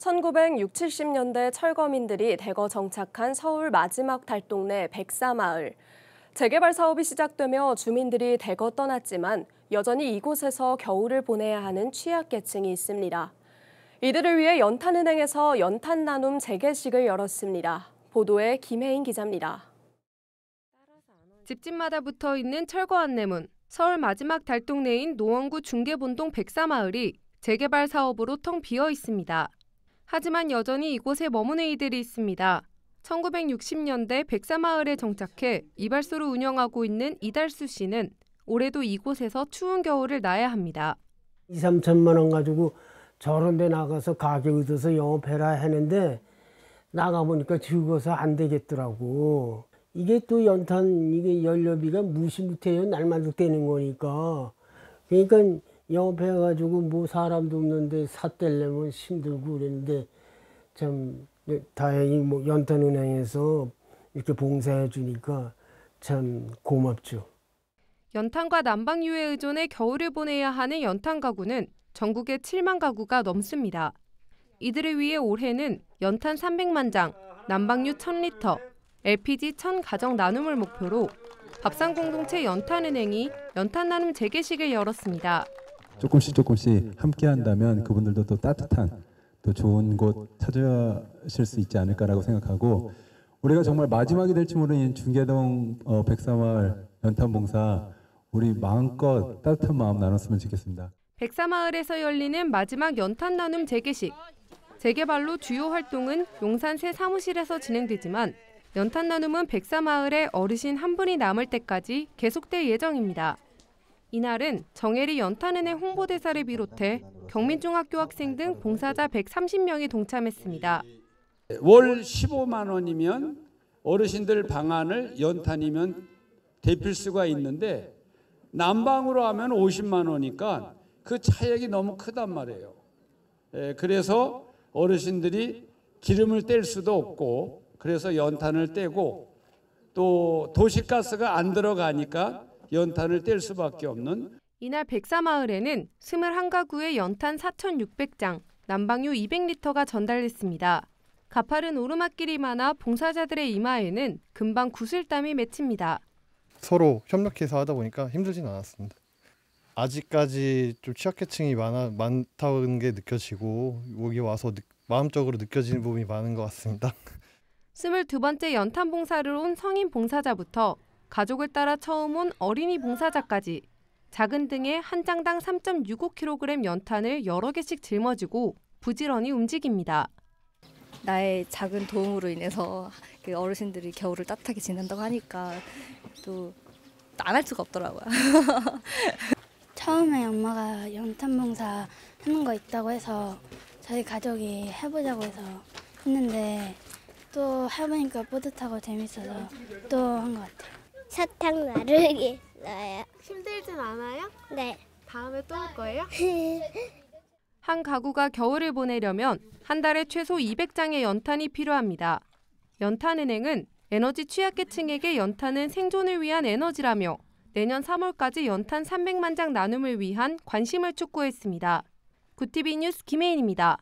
1960~70년대 철거민들이 대거 정착한 서울 마지막 달동네 백사마을. 재개발 사업이 시작되며 주민들이 대거 떠났지만 여전히 이곳에서 겨울을 보내야 하는 취약계층이 있습니다. 이들을 위해 연탄은행에서 연탄 나눔 재개식을 열었습니다. 보도에 김혜인 기자입니다. 집집마다 붙어 있는 철거 안내문, 서울 마지막 달동네인 노원구 중계본동 백사마을이 재개발 사업으로 텅 비어 있습니다. 하지만 여전히 이곳에 머무는 이들이 있습니다. 1960년대 백사마을에 정착해 이발소를 운영하고 있는 이달수 씨는 올해도 이곳에서 추운 겨울을 나야 합니다. 2~3천만 원 가지고 저런 데 나가서 가게 얻어서 영업해라 했는데 나가보니까 죽어서 안 되겠더라고. 이게 또 연탄, 이게 연료비가 무시 못해요. 날마다 떼는 거니까. 그러니까 영업해가지고 뭐 사람도 없는데 삿대려면 힘들고 그랬는데 참 다행히 뭐 연탄은행에서 이렇게 봉사해 주니까 참 고맙죠. 연탄과 난방유에 의존해 겨울을 보내야 하는 연탄 가구는 전국에 7만 가구가 넘습니다. 이들을 위해 올해는 연탄 300만 장, 난방유 1,000리터, LPG 1,000가정 나눔을 목표로 밥상공동체 연탄은행이 연탄 나눔 재개식을 열었습니다. 조금씩 함께한다면 그분들도 또 따뜻한 또 좋은 곳 찾으실 수 있지 않을까라고 생각하고, 우리가 정말 마지막이 될지 모르는 중계동 백사마을 연탄봉사, 우리 마음껏 따뜻한 마음 나눴으면 좋겠습니다. 백사마을에서 열리는 마지막 연탄 나눔 재개식. 재개발로 주요 활동은 용산 새 사무실에서 진행되지만 연탄 나눔은 백사마을에 어르신 한 분이 남을 때까지 계속될 예정입니다. 이날은 정애리 연탄은행 홍보대사를 비롯해 경민중학교 학생 등 봉사자 130명이 동참했습니다. 월 15만 원이면 어르신들 방안을 연탄이면 대필 수가 있는데 난방으로 하면 50만 원이니까 그 차액이 너무 크단 말이에요. 그래서 어르신들이 기름을 뗄 수도 없고, 그래서 연탄을 떼고 또 도시가스가 안 들어가니까 연탄을 뗄 수밖에 없는. 이날 백사마을에는 21가구의 연탄 4,600장, 난방유 200리터가 전달됐습니다. 가파른 오르막길이 많아 봉사자들의 이마에는 금방 구슬땀이 맺힙니다. 서로 협력해서 하다 보니까 힘들진 않았습니다. 아직까지 좀 취약계층이 많다는 게 느껴지고 여기 와서 마음적으로 느껴지는 부분이 많은 것 같습니다. 22번째 연탄 봉사를 온 성인 봉사자부터 가족을 따라 처음 온 어린이 봉사자까지 작은 등에 한 장당 3.65kg 연탄을 여러 개씩 짊어지고 부지런히 움직입니다. 나의 작은 도움으로 인해서 어르신들이 겨울을 따뜻하게 지낸다고 하니까 또 안 할 수가 없더라고요. 처음에 엄마가 연탄 봉사 하는 거 있다고 해서 저희 가족이 해보자고 해서 했는데 또 해보니까 뿌듯하고 재밌어서 또 한 것 같아요. 사탕 나르겠어요. 힘들진 않아요? 네. 다음에 또 올 거예요? 한 가구가 겨울을 보내려면 한 달에 최소 200장의 연탄이 필요합니다. 연탄은행은 에너지 취약계층에게 연탄은 생존을 위한 에너지라며 내년 3월까지 연탄 300만 장 나눔을 위한 관심을 촉구했습니다. 구티비뉴스 김혜인입니다.